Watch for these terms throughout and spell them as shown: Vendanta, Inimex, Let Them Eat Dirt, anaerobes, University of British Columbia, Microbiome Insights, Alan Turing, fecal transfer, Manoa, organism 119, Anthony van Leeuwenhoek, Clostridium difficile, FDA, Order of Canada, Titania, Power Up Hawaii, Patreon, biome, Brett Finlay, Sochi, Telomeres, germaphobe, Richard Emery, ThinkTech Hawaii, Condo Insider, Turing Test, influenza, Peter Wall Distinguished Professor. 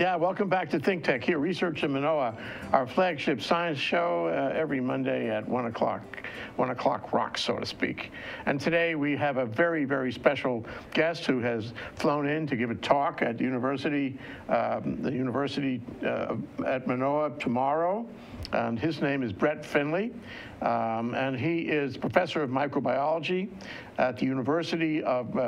Yeah, welcome back to ThinkTech here, Research in Manoa, our flagship science show every Monday at 1 o'clock rock, so to speak. And today we have a very, very special guest who has flown in to give a talk at the university at Manoa tomorrow. And his name is Brett Finlay, and he is professor of microbiology at the University of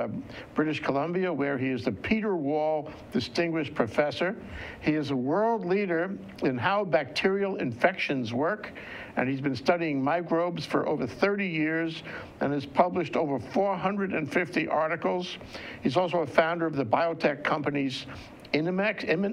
British Columbia, where he is the Peter Wall Distinguished Professor. He is a world leader in how bacterial infections work, and he's been studying microbes for over 30 years and has published over 450 articles. He's also a founder of the biotech companies Inimex, I get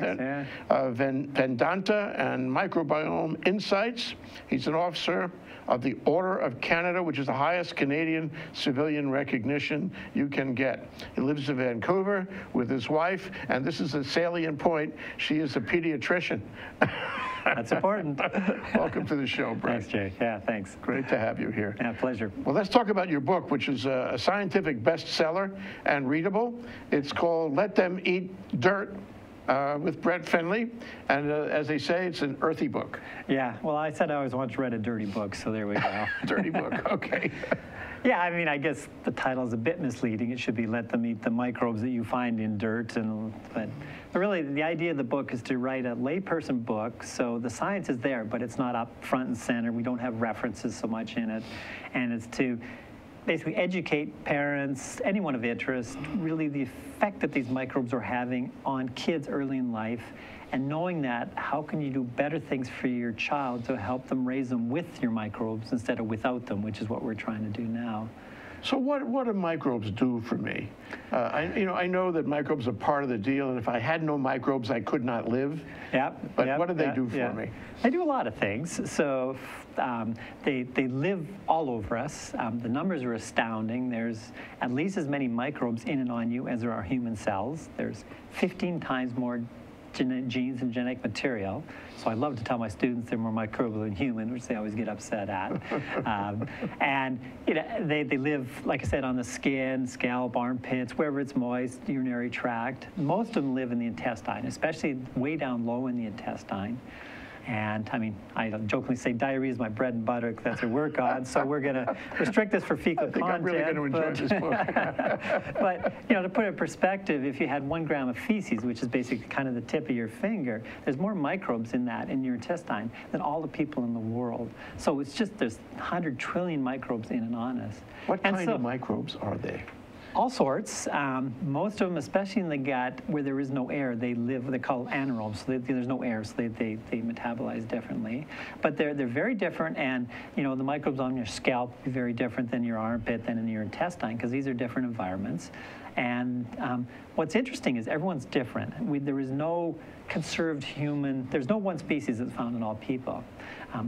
that, yeah. Vendanta, and Microbiome Insights. He's an officer of the Order of Canada, which is the highest Canadian civilian recognition you can get. He lives in Vancouver with his wife, and this is a salient point, she is a pediatrician. That's important. Welcome to the show, Brett. Thanks, Jay. Yeah, thanks. Great to have you here. Yeah, pleasure. Well, let's talk about your book, which is a scientific bestseller and readable. It's called Let Them Eat Dirt with Brett Finlay, and as they say, it's an earthy book. Yeah, well, I said I always once read a dirty book, so there we go. Dirty book, okay. Yeah, I mean, I guess the title is a bit misleading. It should be Let Them Eat the Microbes That You Find in Dirt. But really, the idea of the book is to write a layperson book, so the science is there, but it's not up front and center. We don't have references so much in it. And it's to basically educate parents, anyone of interest, really the effect that these microbes are having on kids early in life. And knowing that, how can you do better things for your child to help them raise them with your microbes instead of without them, which is what we're trying to do now. So what do microbes do for me? I know that microbes are part of the deal, and if I had no microbes, I could not live. Yep. But what do they do for me? They do a lot of things. So they live all over us. The numbers are astounding. There's at least as many microbes in and on you as there are human cells. There's 15 times more genes and genetic material. So I love to tell my students they're more microbial than human, which they always get upset at. And you know, they live, like I said, on the skin, scalp, armpits, wherever it's moist, urinary tract. Most of them live in the intestine, especially way down low in the intestine. And I mean, I jokingly say diarrhea is my bread and butter because that's what I work on. So we're going to restrict this for fecal content. I'm really going to enjoy this book. But you know, to put it in perspective, if you had 1 gram of feces, which is basically kind of the tip of your finger, there's more microbes in that in your intestine than all the people in the world. So it's just there's 100 trillion microbes in and on us. What kind of microbes are they? All sorts, most of them, especially in the gut where there is no air, they live, they call anaerobes, so there's no air, so they metabolize differently. But they're very different, and you know, the microbes on your scalp are very different than your armpit, than in your intestine, because these are different environments. And what's interesting is everyone's different. There is no conserved human, there's no one species that's found in all people.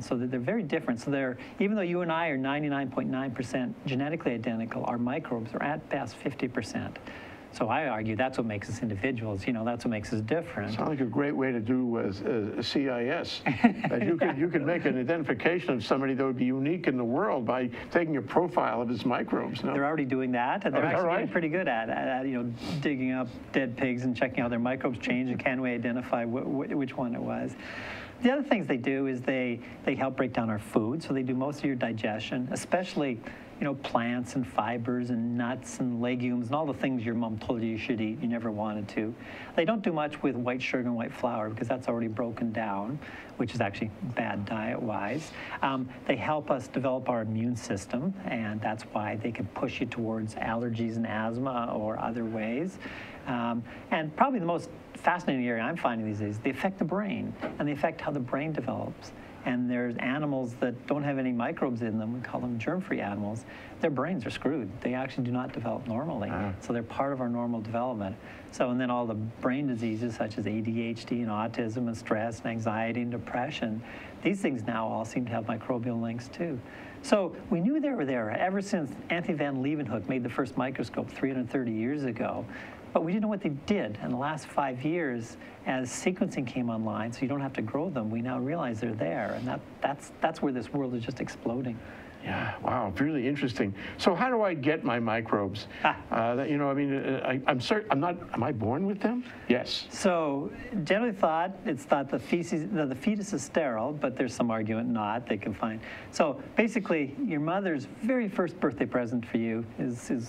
So they're very different. So they're, even though you and I are 99.9% genetically identical, our microbes are at best 50%. So I argue that's what makes us individuals. You know, that's what makes us different. Sounds like a great way to do CIS. You could make an identification of somebody that would be unique in the world by taking a profile of his microbes. No? They're already doing that, and they're actually getting pretty good at you know, digging up dead pigs and checking how their microbes change and can we identify which one it was. The other things they do is they help break down our food, so they do most of your digestion, especially you know, plants and fibers and nuts and legumes and all the things your mom told you you should eat, you never wanted to. They don't do much with white sugar and white flour because that's already broken down, which is actually bad diet-wise. They help us develop our immune system, and that's why they can push you towards allergies and asthma or other ways. And probably the most fascinating area I'm finding these days, they affect the brain, and they affect how the brain develops. And there's animals that don't have any microbes in them, we call them germ-free animals, their brains are screwed. They actually do not develop normally. So they're part of our normal development. So, and then all the brain diseases such as ADHD and autism and stress and anxiety and depression, these things now all seem to have microbial links too. So we knew they were there ever since Anthony van Leeuwenhoek made the first microscope 330 years ago. But we didn't know what they did. In the last 5 years, as sequencing came online, so you don't have to grow them, we now realize they're there. And that's where this world is just exploding. Yeah, wow, really interesting. So how do I get my microbes? You know, I mean, am I born with them? Yes. So generally thought, it's thought the fetus is sterile, but there's some argument not, they can find. So basically, your mother's very first birthday present for you is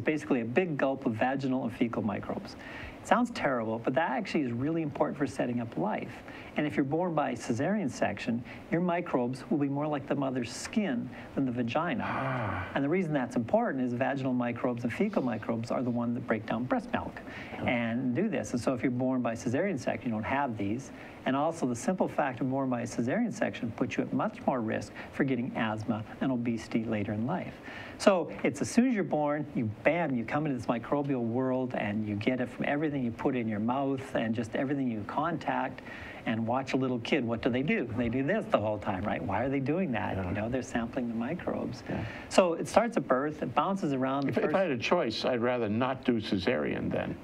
basically a big gulp of vaginal and fecal microbes. Sounds terrible, but that actually is really important for setting up life. And if you're born by cesarean section, your microbes will be more like the mother's skin than the vagina. Ah. And the reason that's important is vaginal microbes and fecal microbes are the ones that break down breast milk and do this. And so if you're born by cesarean section, you don't have these. And also the simple fact of born by a cesarean section puts you at much more risk for getting asthma and obesity later in life. So it's as soon as you're born, you bam, you come into this microbial world and you get it from everything you put in your mouth and just everything you contact. And watch a little kid, what do? They do this the whole time, right? Why are they doing that? Yeah. You know, they're sampling the microbes. Yeah. So it starts at birth, it bounces around. If I had a choice, I'd rather not do cesarean then.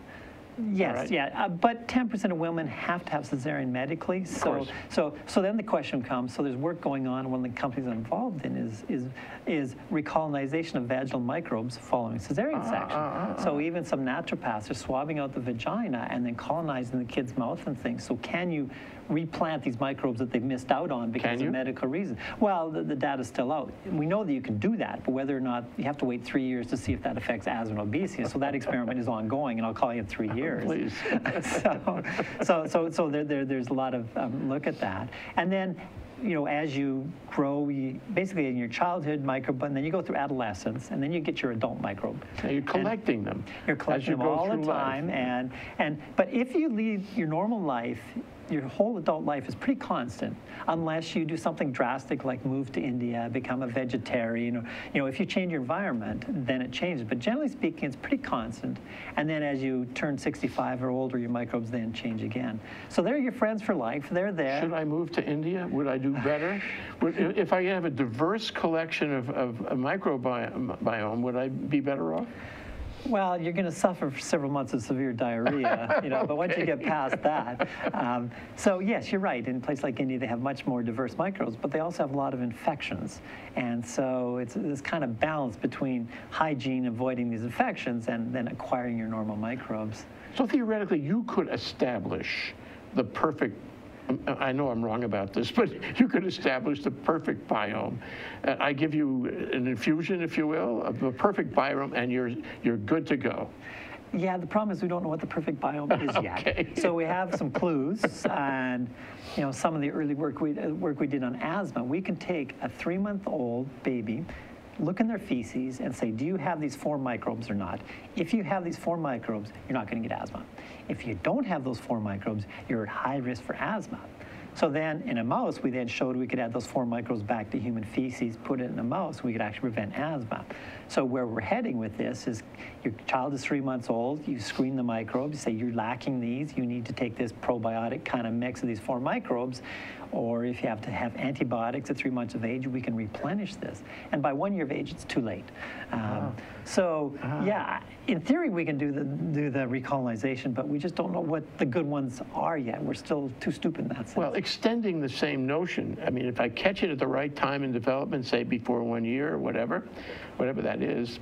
Yes, right. Yeah, but 10% of women have to have cesarean medically. So then the question comes, so there's work going on, one of the companies I'm involved in is recolonization of vaginal microbes following cesarean section. So even some naturopaths are swabbing out the vagina and then colonizing the kid's mouth and things. So can you replant these microbes that they've missed out on because of medical reasons? Well, the data's still out. We know that you can do that, but whether or not, you have to wait 3 years to see if that affects asthma and obesity. So that experiment is ongoing, and I'll call you in 3 years. Please. so there's a lot of look at that. And then, you know, as you grow, you basically in your childhood microbe, and then you go through adolescence, and then you get your adult microbe. And you're collecting them. You're collecting them all the time. But if you lead your normal life, your whole adult life is pretty constant, unless you do something drastic like move to India, become a vegetarian, or, you know, if you change your environment, then it changes. But generally speaking, it's pretty constant. And then as you turn 65 or older, your microbes then change again. So they're your friends for life. They're there. Should I move to India? Would I do better? If I have a diverse collection of a microbiome, would I be better off? Well, you're going to suffer for several months of severe diarrhea, you know, but once you get past that. So yes, you're right. In places like India, they have much more diverse microbes, but they also have a lot of infections. And so it's this kind of balance between hygiene, avoiding these infections, and then acquiring your normal microbes. So theoretically, you could establish the perfect, I know I'm wrong about this, but you could establish the perfect biome. I give you an infusion, if you will, of the perfect biome, and you're good to go. Yeah, the problem is we don't know what the perfect biome is yet. So we have some clues, and you know, some of the early work we did on asthma. We can take a 3-month-old baby, look in their feces and say, do you have these 4 microbes or not? If you have these 4 microbes, you're not going to get asthma. If you don't have those 4 microbes, you're at high risk for asthma. So then in a mouse, we then showed we could add those 4 microbes back to human feces, put it in a mouse, we could actually prevent asthma. So where we're heading with this is your child is 3 months old, you screen the microbes, you say you're lacking these, you need to take this probiotic kind of mix of these 4 microbes, or if you have to have antibiotics at 3 months of age, we can replenish this. And by 1 year of age, it's too late. Yeah, in theory, we can do the recolonization, but we just don't know what the good ones are yet. We're still too stupid in that sense. Well, extending the same notion, I mean, if I catch it at the right time in development, say before 1 year or whatever that is,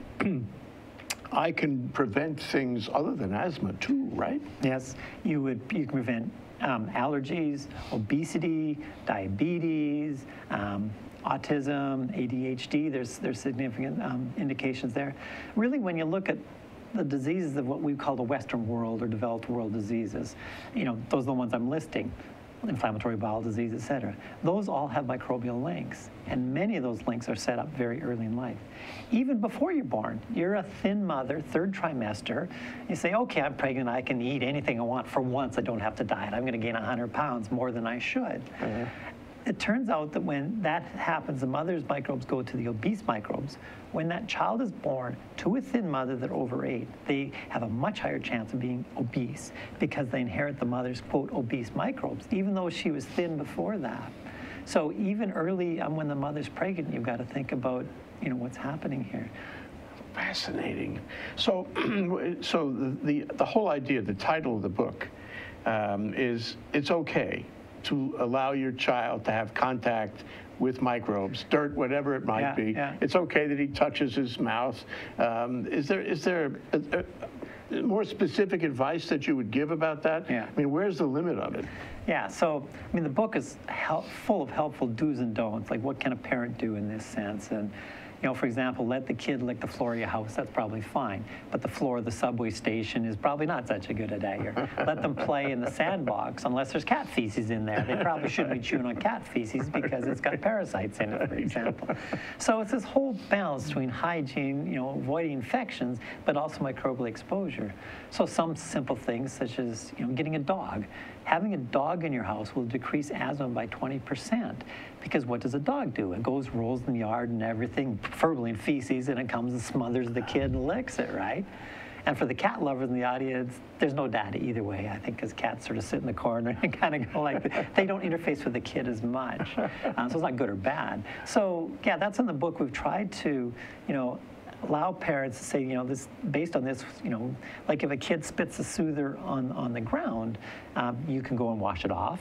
I can prevent things other than asthma too, right? Yes, you can prevent allergies, obesity, diabetes, autism, ADHD. There's significant indications there. Really, when you look at the diseases of what we call the Western world or developed world diseases, you know, those are the ones I'm listing. Inflammatory bowel disease, et cetera. Those all have microbial links, and many of those links are set up very early in life. Even before you're born, you're a thin mother, 3rd trimester. You say, okay, I'm pregnant, I can eat anything I want for once, I don't have to diet. I'm going to gain 100 pounds more than I should. It turns out that when that happens, the mother's microbes go to the obese microbes. When that child is born to a thin mother that overate, they have a much higher chance of being obese because they inherit the mother's, quote, obese microbes, even though she was thin before that. So even early when the mother's pregnant, you've got to think about, you know, what's happening here. Fascinating. So, the whole idea, the title of the book, is it's okay to allow your child to have contact with microbes, dirt, whatever it might be. Yeah. It's okay that he touches his mouth. Is there more specific advice that you would give about that? Yeah. I mean, where's the limit of it? Yeah, so, I mean, the book is full of helpful do's and don'ts, like what can a parent do in this sense? And, you know, for example, let the kid lick the floor of your house, that's probably fine. But the floor of the subway station is probably not such a good idea. Let them play in the sandbox, unless there's cat feces in there. They probably shouldn't be chewing on cat feces because it's got parasites in it, for example. So it's this whole balance between hygiene, you know, avoiding infections, but also microbial exposure. So some simple things such as, you know, getting a dog. Having a dog in your house will decrease asthma by 20%, because what does a dog do? It goes, rolls in the yard and everything, furbling feces, and it comes and smothers the kid and licks it, right? And for the cat lovers in the audience, there's no data either way, I think, because cats sort of sit in the corner and kind of go like, they don't interface with the kid as much. So it's not good or bad. So yeah, that's in the book. We've tried to, you know, allow parents to say, you know, this, based on this, you know, like if a kid spits a soother on the ground, you can go and wash it off,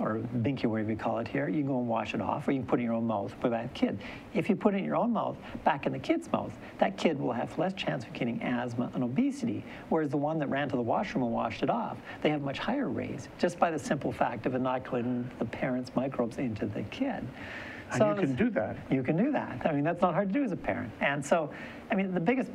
or binky, whatever you call it here, you can go and wash it off, or you can put it in your own mouth, put it back in the kid. If you put it in your own mouth, back in the kid's mouth, that kid will have less chance of getting asthma and obesity, whereas the one that ran to the washroom and washed it off, they have much higher rates, just by the simple fact of inoculating the parent's microbes into the kid. And so you can do that. You can do that. I mean, that's not hard to do as a parent. And so, I mean, the biggest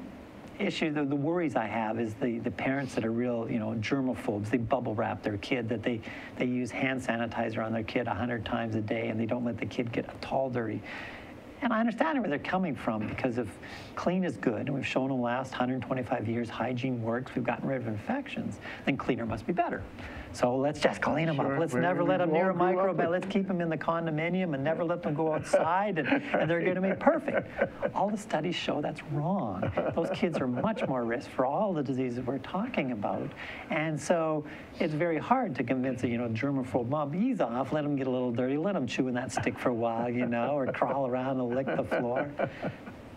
issue, the worries I have is the parents that are real, you know, germaphobes. They bubble wrap their kid, that they use hand sanitizer on their kid 100 times a day, and they don't let the kid get at all dirty. And I understand where they're coming from, because if clean is good, and we've shown in the last 125 years hygiene works, we've gotten rid of infections, then cleaner must be better. So let's just clean them up. Let's never let them near a microbiome. Let's keep them in the condominium and never let them go outside, and they're going to be perfect. All the studies show that's wrong. Those kids are much more risk for all the diseases we're talking about. And so it's very hard to convince a, you know, germaphobe mom, ease off, let them get a little dirty, let them chew in that stick for a while, you know, or crawl around and lick the floor.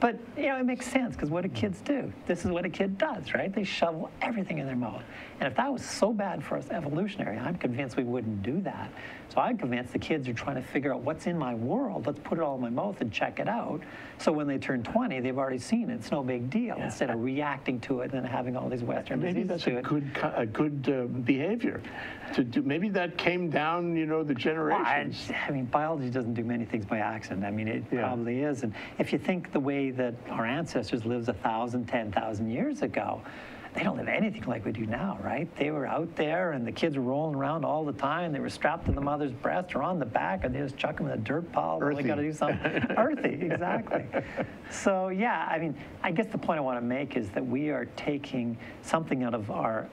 But, you know, it makes sense, because what do kids do? This is what a kid does, right? They shovel everything in their mouth. And if that was so bad for us evolutionary, I'm convinced we wouldn't do that. So I'm convinced the kids are trying to figure out what's in my world. Let's put it all in my mouth and check it out. So when they turn 20, they've already seen it. It's no big deal, yeah, instead of reacting to it and having all these Western diseases. Maybe that's a good behavior to do. Maybe that came down, you know, the generations. Well, I mean, biology doesn't do many things by accident. I mean, it probably is. And if you think the way that our ancestors lived 1,000, 10,000 years ago, they don't live anything like we do now, right? They were out there, and the kids were rolling around all the time. They were strapped to the mother's breast or on the back, and they just chuck them in a dirt pile. Earthy. Well, they got to do something earthy, exactly. So yeah, I mean, I guess the point I want to make is that we are taking something out of our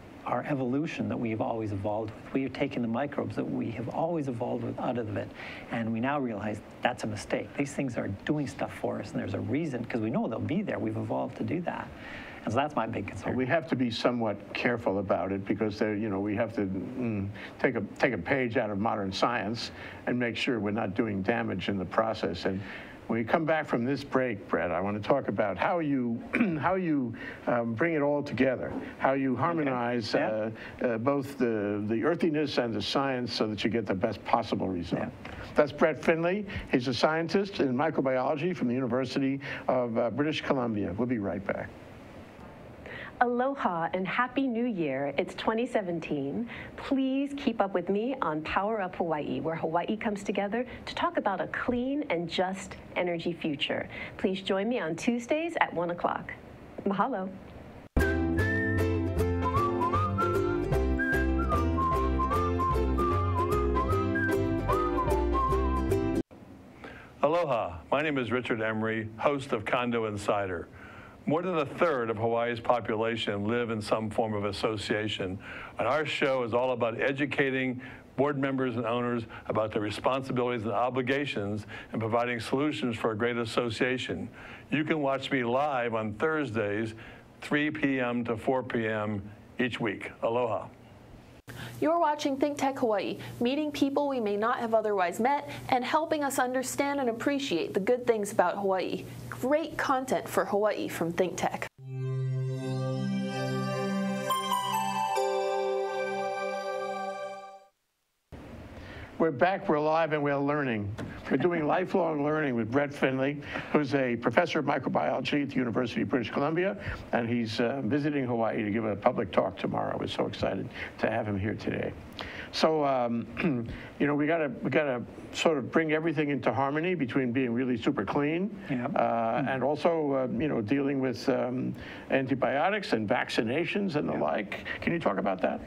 evolution that we have always evolved with. We have taken the microbes that we have always evolved with out of it, and we now realize that's a mistake. These things are doing stuff for us, and there's a reason, because we know they'll be there. We've evolved to do that. And so that's my big concern. We have to be somewhat careful about it, because there, you know, we have to take a page out of modern science and make sure we're not doing damage in the process. And when we come back from this break, Brett, I want to talk about how you bring it all together, how you harmonize both the earthiness and the science so that you get the best possible result. Yeah. That's Brett Finlay. He's a scientist in microbiology from the University of British Columbia. We'll be right back. Aloha and Happy New Year. It's 2017. Please keep up with me on Power Up Hawaii, where Hawaii comes together to talk about a clean and just energy future. Please join me on Tuesdays at 1 o'clock. Mahalo. Aloha. My name is Richard Emery, host of Condo Insider. More than a third of Hawaii's population live in some form of association, and our show is all about educating board members and owners about their responsibilities and obligations and providing solutions for a great association. You can watch me live on Thursdays, 3 p.m. to 4 p.m. each week. Aloha. You're watching ThinkTech Hawaii, meeting people we may not have otherwise met and helping us understand and appreciate the good things about Hawaii. Great content for Hawaii from ThinkTech. We're We're back, we're alive, and we're learning. We're doing lifelong learning with Brett Finlay, who's a professor of microbiology at the University of British Columbia, and he's visiting Hawaii to give a public talk tomorrow. We're so excited to have him here today. So, you know, we gotta sort of bring everything into harmony between being really super clean, yeah, and also, you know, dealing with antibiotics and vaccinations and the yeah like. Can you talk about that?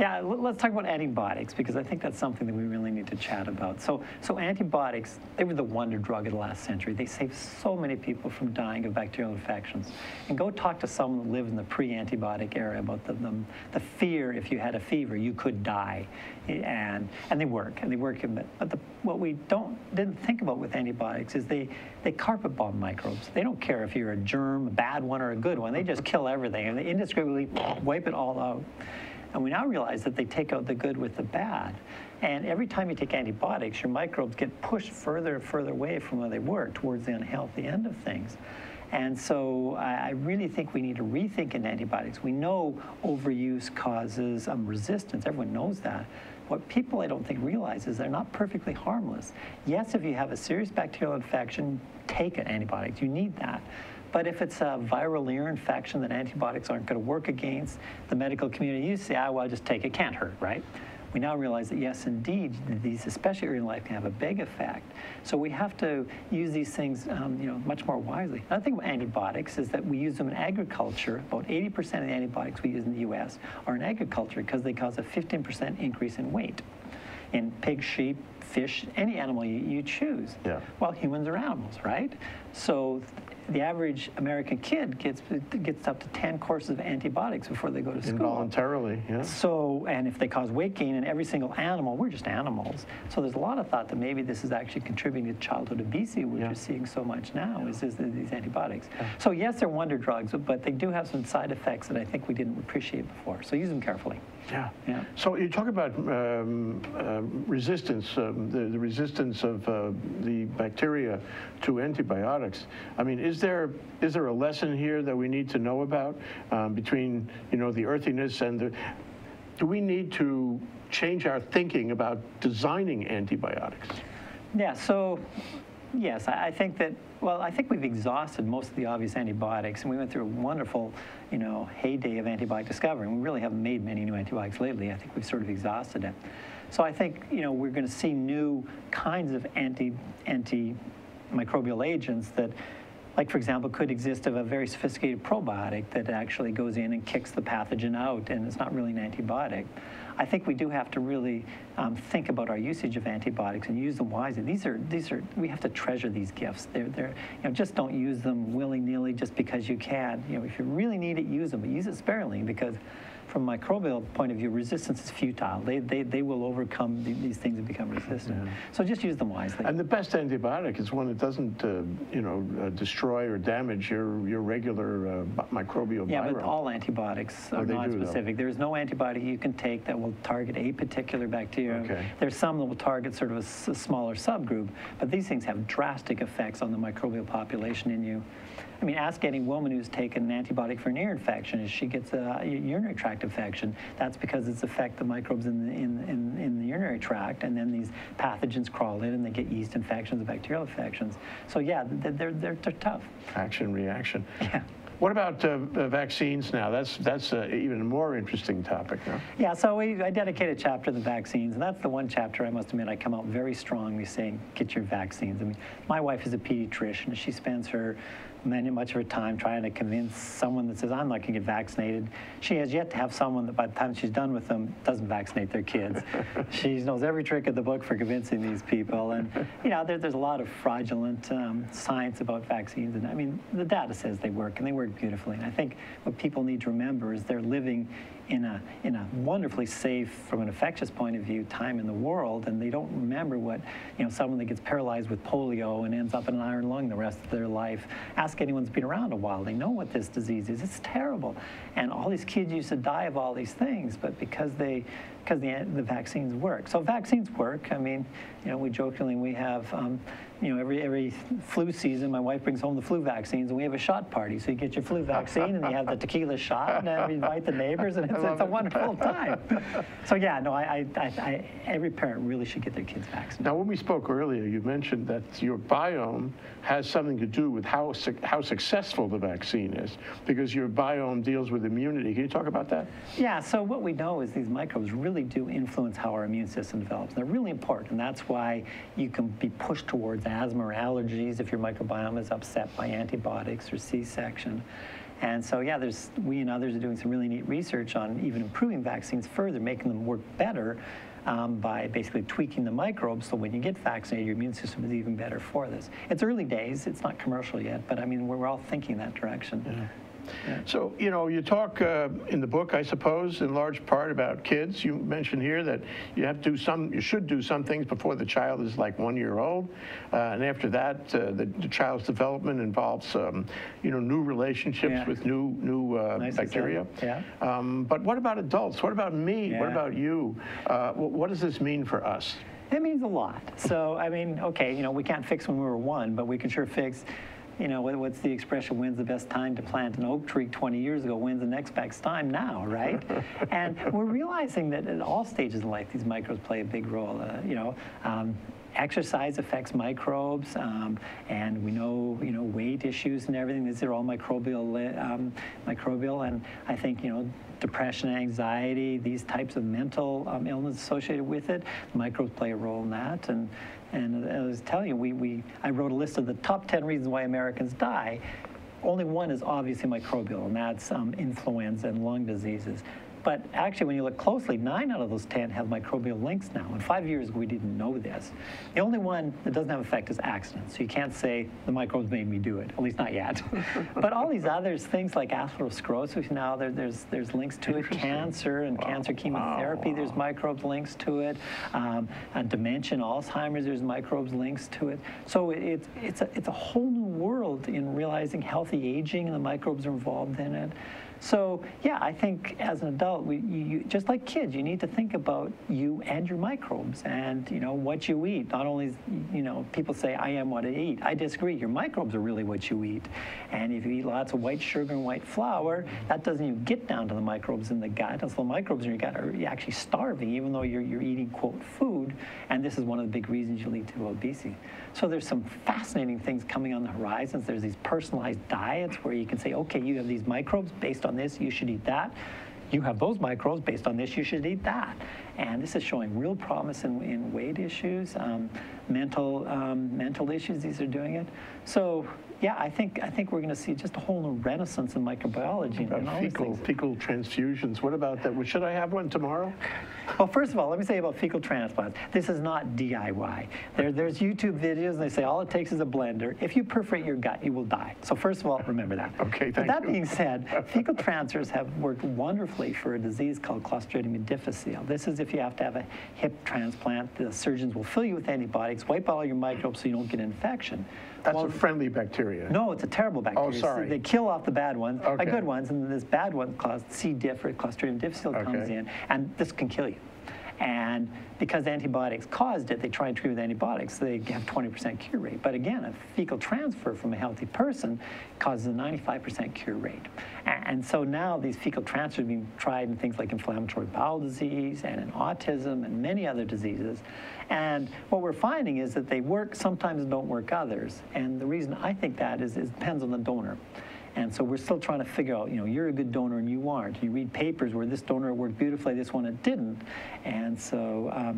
Yeah, let's talk about antibiotics, because I think that's something that we really need to chat about. So antibiotics, they were the wonder drug of the last century. They saved so many people from dying of bacterial infections. And go talk to someone who lived in the pre-antibiotic era about the fear if you had a fever, you could die. And they work, but what we didn't think about with antibiotics is they carpet bomb microbes. They don't care if you're a germ, a bad one or a good one. They just kill everything, and they indiscriminately wipe it all out. And we now realize that they take out the good with the bad. And every time you take antibiotics, your microbes get pushed further and further away from where they were, towards the unhealthy end of things. And so I really think we need to rethink in antibiotics. We know overuse causes resistance. Everyone knows that. What people, I don't think, realize is they're not perfectly harmless. Yes, if you have a serious bacterial infection, take an antibiotic. You need that. But if it's a viral ear infection that antibiotics aren't going to work against, the medical community used to say, ah, well, just take it, can't hurt, right? We now realize that, yes, indeed, these, especially early in life, can have a big effect. So we have to use these things you know, much more wisely. Another thing with antibiotics is that we use them in agriculture. About 80% of the antibiotics we use in the U.S. are in agriculture because they cause a 15% increase in weight. In pig, sheep, fish, any animal you choose. Yeah. Well, humans are animals, right? So the average American kid gets up to 10 courses of antibiotics before they go to school. Involuntarily, yeah. So, and if they cause weight gain in every single animal, we're just animals. So there's a lot of thought that maybe this is actually contributing to childhood obesity, which yeah you're seeing so much now, yeah, is these antibiotics. Yeah. So yes, they're wonder drugs, but they do have some side effects that I think we didn't appreciate before. So use them carefully. Yeah, yeah. So you talk about resistance, the resistance of the bacteria to antibiotics. I mean, is there a lesson here that we need to know about between, you know, the earthiness and the? Do we need to change our thinking about designing antibiotics? Yeah. So, yes, I think that, well, I think we've exhausted most of the obvious antibiotics, and we went through a wonderful, you know, heyday of antibiotic discovery, and we really haven't made many new antibiotics lately. I think we've sort of exhausted it. So I think, you know, we're going to see new kinds of antimicrobial agents that, like, for example, could exist of a very sophisticated probiotic that actually goes in and kicks the pathogen out, and it's not really an antibiotic. I think we do have to really think about our usage of antibiotics and use them wisely. These are we have to treasure these gifts. They're you know, just don't use them willy-nilly just because you can. You know, if you really need it, use them, but use it sparingly, because from a microbial point of view, resistance is futile. They will overcome these things and become resistant. Yeah. So just use them wisely. And the best antibiotic is one that doesn't, you know, destroy or damage your regular microbial. Yeah, viral. But all antibiotics are non-specific. There is no antibiotic you can take that will target a particular bacteria. Okay. There's some that will target sort of a smaller subgroup, but these things have drastic effects on the microbial population in you. I mean, ask any woman who's taken an antibiotic for an ear infection if she gets a urinary tract infection. That's because it's affect the microbes in the urinary tract, and then these pathogens crawl in and they get yeast infections, bacterial infections. So yeah, they're tough. Action, reaction. Yeah. What about vaccines now? That's an even more interesting topic now. Yeah, so I dedicate a chapter to the vaccines, and that's the one chapter I must admit I come out very strongly saying, get your vaccines. I mean, my wife is a pediatrician. She spends her much of her time trying to convince someone that says, I'm not going to get vaccinated. She has yet to have someone that by the time she's done with them doesn't vaccinate their kids. She knows every trick of the book for convincing these people. And, you know, there's a lot of fraudulent science about vaccines. And, I mean, the data says they work, and they work beautifully. And I think what people need to remember is they're living in a wonderfully safe, from an infectious point of view, time in the world, and they don't remember what, you know, someone that gets paralyzed with polio and ends up in an iron lung the rest of their life. Ask anyone that's been around a while, they know what this disease is. It's terrible. And all these kids used to die of all these things, but because they because the vaccines work. So vaccines work. I mean, you know, we jokingly, we have, you know, every flu season, my wife brings home the flu vaccines, and we have a shot party. So you get your flu vaccine, and you have the tequila shot, and then we invite the neighbors, and it's a wonderful time. So yeah, no, every parent really should get their kids vaccinated. Now, when we spoke earlier, you mentioned that your biome has something to do with how successful the vaccine is, because your biome deals with immunity. Can you talk about that? Yeah, so what we know is these microbes really do influence how our immune system develops. They're really important, and that's why you can be pushed towards asthma or allergies if your microbiome is upset by antibiotics or C-section. And so, yeah, we and others are doing some really neat research on even improving vaccines further, making them work better by basically tweaking the microbes so when you get vaccinated, your immune system is even better for this. It's early days. It's not commercial yet, but I mean, we're all thinking that direction. Yeah. Yeah. So, you know, you talk in the book, I suppose, in large part about kids. You mentioned here that you have to do you should do some things before the child is like 1 year old. And after that, the child's development involves, you know, new relationships with new nice bacteria. Yeah. But what about adults? What about me? Yeah. What about you? What does this mean for us? It means a lot. So, I mean, okay, you know, we can't fix when we were one, but we can sure fix. You know, what's the expression, when's the best time to plant an oak tree 20 years ago, when's the next best time now, right? And we're realizing that at all stages in life, these microbes play a big role, you know. Exercise affects microbes, and we know, you know, weight issues and everything. These are all microbial, and I think, you know, depression, anxiety, these types of mental illness associated with it, microbes play a role in that. And I was telling you, I wrote a list of the top 10 reasons why Americans die. Only one is obviously microbial, and that's influenza and lung diseases. But actually, when you look closely, 9 out of those 10 have microbial links now. And 5 years ago, we didn't know this. The only one that doesn't have an effect is accidents. So you can't say the microbes made me do it, at least not yet. But all these other things like atherosclerosis now, there's links to it. Cancer and cancer chemotherapy, there's microbes links to it. Dementia, Alzheimer's, there's microbes links to it. So it's a whole new world in realizing healthy aging, and the microbes are involved in it. So yeah, I think as an adult, you, just like kids, you need to think about you and your microbes, and you know what you eat. Not only, you know, people say I am what I eat. I disagree. Your microbes are really what you eat, and if you eat lots of white sugar and white flour, that doesn't even get down to the microbes in the gut. So the microbes in your gut are actually starving, even though you're eating quote food. And this is one of the big reasons you lead to obesity. So there's some fascinating things coming on the horizons. There's these personalized diets where you can say, okay, you have these microbes based on this, you should eat that. You have those microbes based on this, you should eat that. And this is showing real promise in weight issues, mental issues. These are doing it. So yeah, I think we're going to see just a whole new renaissance in microbiology. What about fecal transfusions? What about that? Should I have one tomorrow? Well, first of all, let me say about fecal transplants. This is not DIY. There's YouTube videos, and they say all it takes is a blender. If you perforate your gut, you will die. So first of all, remember that. Okay, thank you. But that being said, fecal transfers have worked wonderfully for a disease called Clostridium difficile. This is if you have to have a hip transplant, the surgeons will fill you with antibiotics, wipe out all your microbes so you don't get infection. That's a friendly bacteria. No, it's a terrible bacteria. Oh, sorry. So they kill off the bad ones, the good ones, and then this bad one called C. diff or Clostridium difficile comes in, and this can kill you. And because antibiotics caused it, they try and treat with antibiotics. So they have 20% cure rate. But again, a fecal transfer from a healthy person causes a 95% cure rate. And so now these fecal transfers are being tried in things like inflammatory bowel disease and in autism and many other diseases. And what we're finding is that they work sometimes and don't work others. And the reason I think that is it depends on the donor. And so we're still trying to figure out, you know, you're a good donor and you aren't. You read papers where this donor worked beautifully, this one it didn't. And so,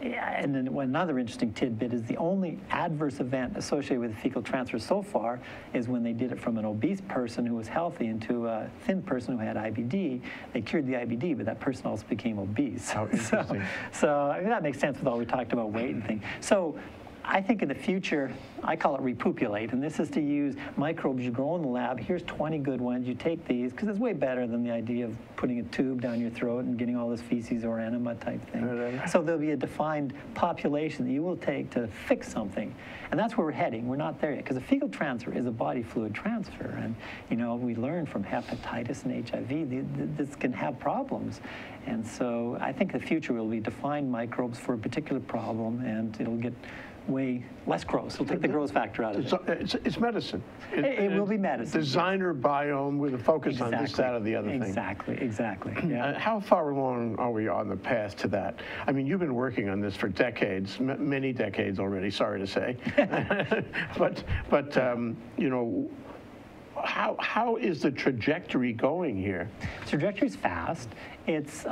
and then another interesting tidbit is the only adverse event associated with fecal transfer so far is when they did it from an obese person who was healthy into a thin person who had IBD. They cured the IBD, but that person also became obese. How interesting. So I mean, that makes sense with all we talked about weight and things. So I think in the future, I call it repopulate, and this is to use microbes you grow in the lab. Here's 20 good ones. You take these, because it's way better than the idea of putting a tube down your throat and getting all this feces or enema type thing. Right. So there'll be a defined population that you will take to fix something. And that's where we're heading. We're not there yet, because a fecal transfer is a body fluid transfer. And, you know, we learn from hepatitis and HIV, this can have problems. And so I think the future will be defined microbes for a particular problem, and it'll get way less gross. It'll take the gross factor out of it. It's medicine. It will be medicine. Designer biome with a focus on this, that, or the other thing. Exactly. Yeah. How far along are we on the path to that? I mean, you've been working on this for decades, many decades already, sorry to say. but you know, how is the trajectory going here? Trajectory's fast. It's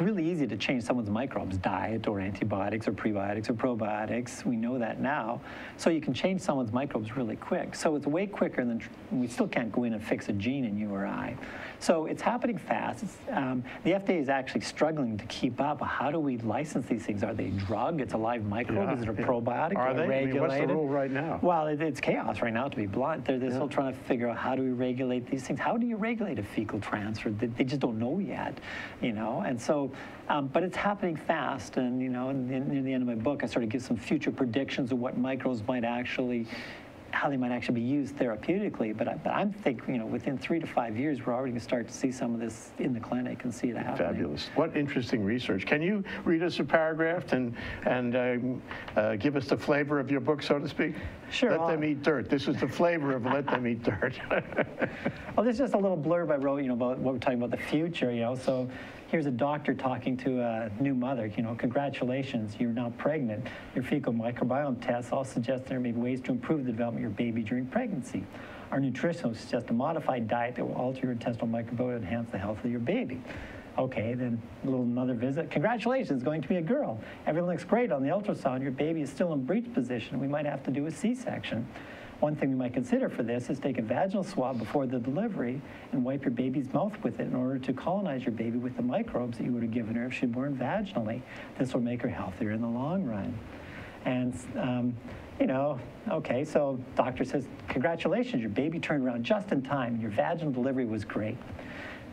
really easy to change someone's microbes, diet or antibiotics or prebiotics or probiotics. We know that now. So you can change someone's microbes really quick. So it's way quicker than, we still can't go in and fix a gene in you or I. So it's happening fast. The FDA is actually struggling to keep up. How do we license these things? Are they a drug? It's a live microbe? Yeah, is it a probiotic? Are they regulated? I mean, what's the rule right now? Well, it's chaos right now, to be blunt. They're still trying to figure out how do we regulate these things. How do you regulate a fecal transfer? They just don't know yet. You know, and so, but it's happening fast, and you know, near the end of my book, I sort of give some future predictions of what microbes might actually, how they might actually be used therapeutically. But I'm thinking, you know, within 3 to 5 years, we're already going to start to see some of this in the clinic and see it happening. Fabulous! What interesting research. Can you read us a paragraph and give us the flavor of your book, so to speak? Sure. Let Them Eat Dirt. This is the flavor of Let Them Eat Dirt. Well, this is just a little blurb I wrote, you know, about what we're talking about the future. You know, so here's a doctor talking to a new mother. You know, congratulations, you're now pregnant. Your fecal microbiome tests all suggest there may be ways to improve the development your baby during pregnancy. Our nutritionists suggest a modified diet that will alter your intestinal microbiome and enhance the health of your baby. Okay, then a little another visit. Congratulations, going to be a girl. Everything looks great on the ultrasound. Your baby is still in breech position. We might have to do a C-section. One thing we might consider for this is take a vaginal swab before the delivery and wipe your baby's mouth with it in order to colonize your baby with the microbes that you would have given her if she 'd born vaginally. This will make her healthier in the long run. And you know, okay, so doctor says, congratulations, your baby turned around just in time. Your vaginal delivery was great.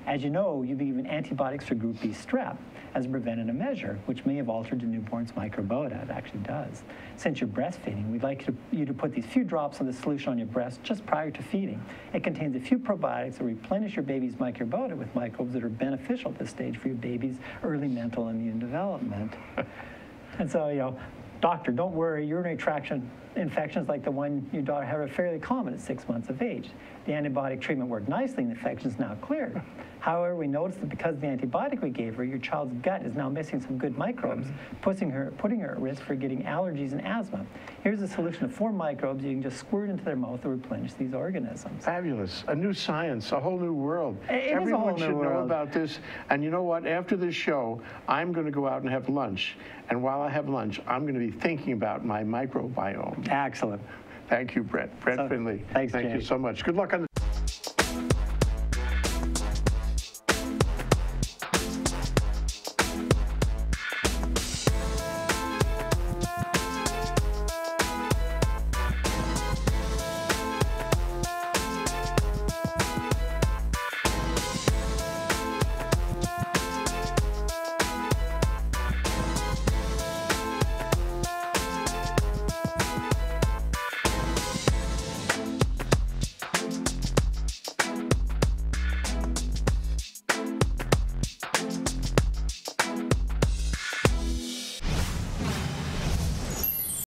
As you know, you've been given antibiotics for group B strep as a preventative measure, which may have altered the newborn's microbiota. It actually does. Since you're breastfeeding, we'd like you to put these few drops of the solution on your breast just prior to feeding. It contains a few probiotics that replenish your baby's microbiota with microbes that are beneficial at this stage for your baby's early mental and immune development. And so, you know, doctor, don't worry, urinary tract infections like the one your daughter had are fairly common at 6 months of age. The antibiotic treatment worked nicely and the infection is now cleared. However, we noticed that because of the antibiotic we gave her, your child's gut is now missing some good microbes, putting her at risk for getting allergies and asthma. Here's a solution of 4 microbes you can just squirt into their mouth to replenish these organisms. Fabulous. A new science, a whole new world. Everyone should know about this. And you know what? After this show, I'm going to go out and have lunch. And while I have lunch, I'm going to be thinking about my microbiome. Excellent. Thank you, Brett. Brett Finlay. Thanks, Jay. Thank you so much. Good luck on the